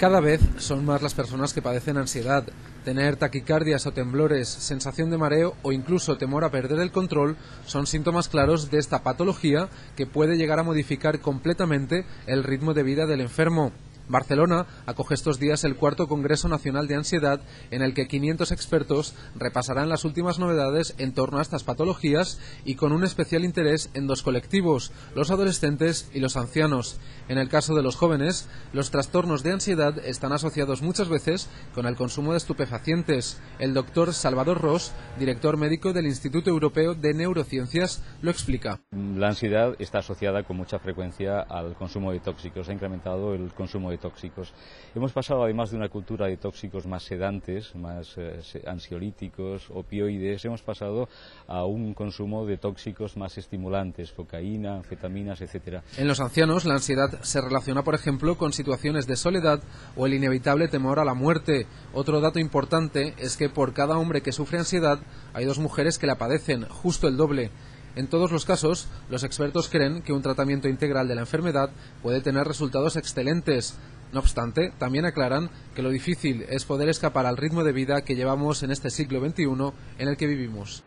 Cada vez son más las personas que padecen ansiedad. Tener taquicardias o temblores, sensación de mareo o incluso temor a perder el control son síntomas claros de esta patología que puede llegar a modificar completamente el ritmo de vida del enfermo. Barcelona acoge estos días el IV Congreso Nacional de Ansiedad, en el que 500 expertos repasarán las últimas novedades en torno a estas patologías y con un especial interés en dos colectivos, los adolescentes y los ancianos. En el caso de los jóvenes, los trastornos de ansiedad están asociados muchas veces con el consumo de estupefacientes. El doctor Salvador Ros, director médico del Instituto Europeo de Neurociencias, lo explica. La ansiedad está asociada con mucha frecuencia al consumo de tóxicos. Ha incrementado el consumo de tóxicos. Hemos pasado además de una cultura de tóxicos más sedantes, más ansiolíticos, opioides, hemos pasado a un consumo de tóxicos más estimulantes, cocaína, anfetaminas, etc. En los ancianos la ansiedad se relaciona, por ejemplo, con situaciones de soledad o el inevitable temor a la muerte. Otro dato importante es que por cada hombre que sufre ansiedad hay dos mujeres que la padecen, justo el doble. En todos los casos, los expertos creen que un tratamiento integral de la enfermedad puede tener resultados excelentes. No obstante, también aclaran que lo difícil es poder escapar al ritmo de vida que llevamos en este siglo XXI en el que vivimos.